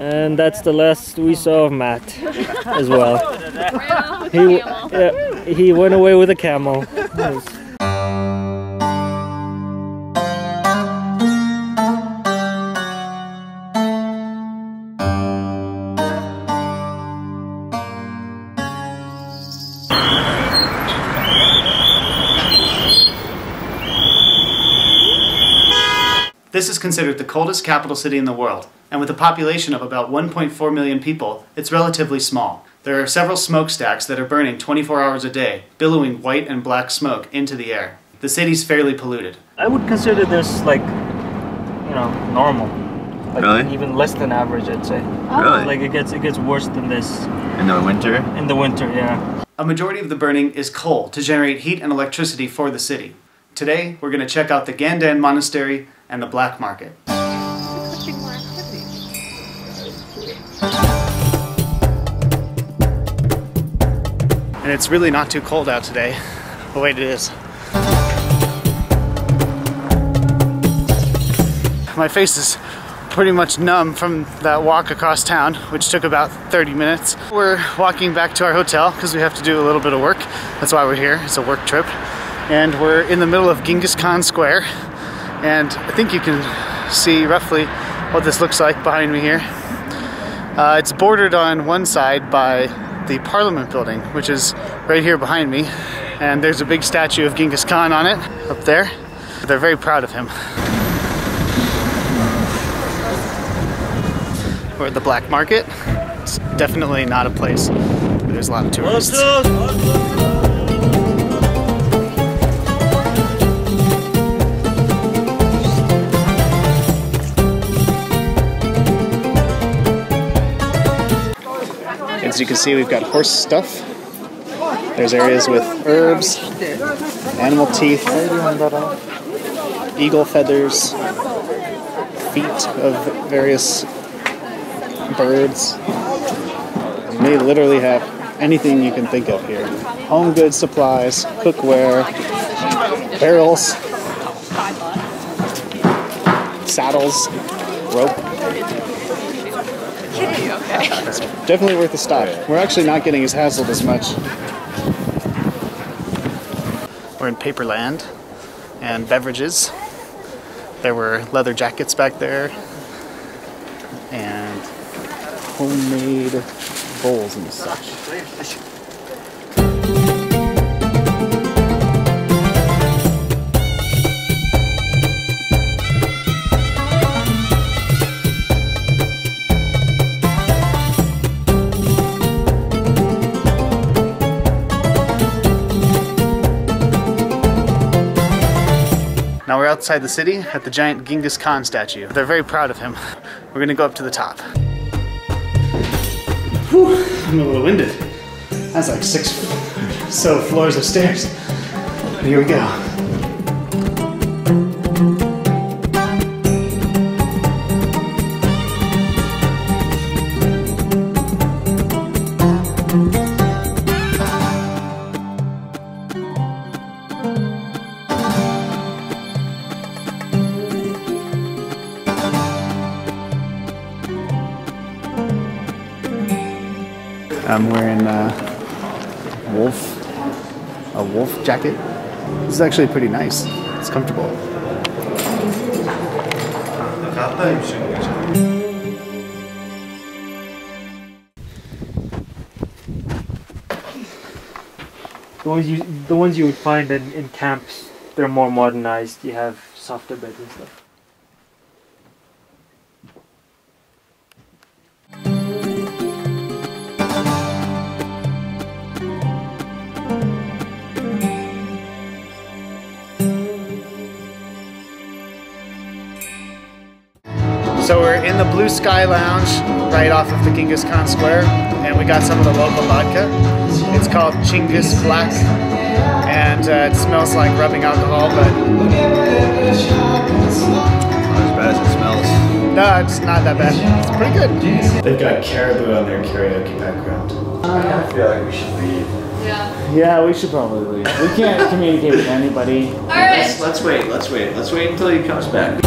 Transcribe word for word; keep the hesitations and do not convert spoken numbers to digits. And that's the last we saw of Matt as well. He, yeah, he went away with a camel. Nice. This is considered the coldest capital city in the world, and with a population of about one point four million people, it's relatively small. There are several smokestacks that are burning twenty-four hours a day, billowing white and black smoke into the air. The city's fairly polluted. I would consider this, like, you know, normal. Like, really? Even less than average, I'd say. Oh. Really? Like, it gets, it gets worse than this. In the winter? In the winter, yeah. A majority of the burning is coal to generate heat and electricity for the city. Today, we're going to check out the Gandan Monastery and the Black Market. And it's really not too cold out today, but wait, it is. My face is pretty much numb from that walk across town, which took about thirty minutes. We're walking back to our hotel because we have to do a little bit of work. That's why we're here. It's a work trip. And we're in the middle of Genghis Khan Square, and I think you can see roughly what this looks like behind me here. Uh, it's bordered on one side by the Parliament Building, which is right here behind me, and there's a big statue of Genghis Khan on it up there. They're very proud of him. We're at the Black Market. It's definitely not a place where there's a lot of tourists. As you can see, we've got horse stuff. There's areas with herbs, animal teeth, eagle feathers, feet of various birds. They literally have anything you can think of here. Home goods, supplies, cookware, barrels, saddles, rope. It's definitely worth a stop. We're actually not getting as hassled as much. We're in Paperland, and beverages. There were leather jackets back there, and homemade bowls and such. Now we're outside the city at the giant Genghis Khan statue. They're very proud of him. We're gonna go up to the top. Whew, I'm a little winded. That's like six so floors of stairs. But here we go. I'm wearing a wolf, a wolf jacket. This is actually pretty nice. It's comfortable. The ones you, the ones you would find in, in camps, they're more modernized. You have softer beds and stuff. So we're in the Blue Sky Lounge, right off of the Genghis Khan Square, and we got some of the local vodka. It's called Chinggis Black, and uh, it smells like rubbing alcohol, but... Not as bad as it smells. No, it's not that bad. It's pretty good. They've got Caribou on their karaoke background. I feel like we should leave. Yeah. Yeah, we should probably leave. We can't communicate with anybody. All right. Let's, let's wait, let's wait, let's wait until he comes back.